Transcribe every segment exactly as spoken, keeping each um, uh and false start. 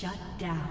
Shut down.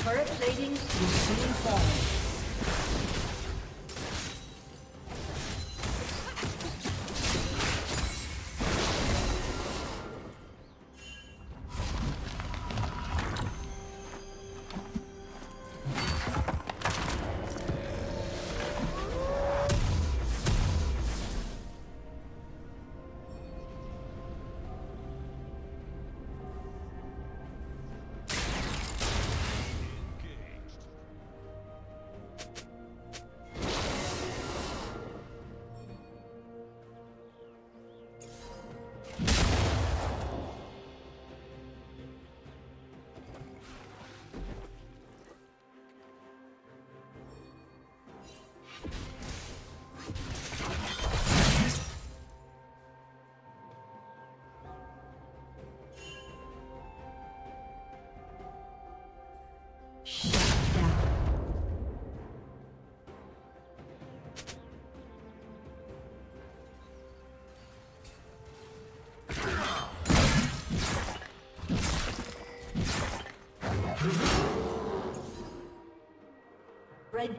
Turret plating is soon falling. Red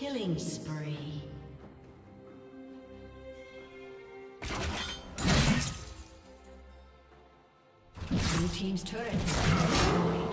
Killing spree. Blue team's turret has been destroyed.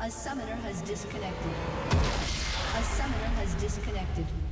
A summoner has disconnected. A summoner has disconnected.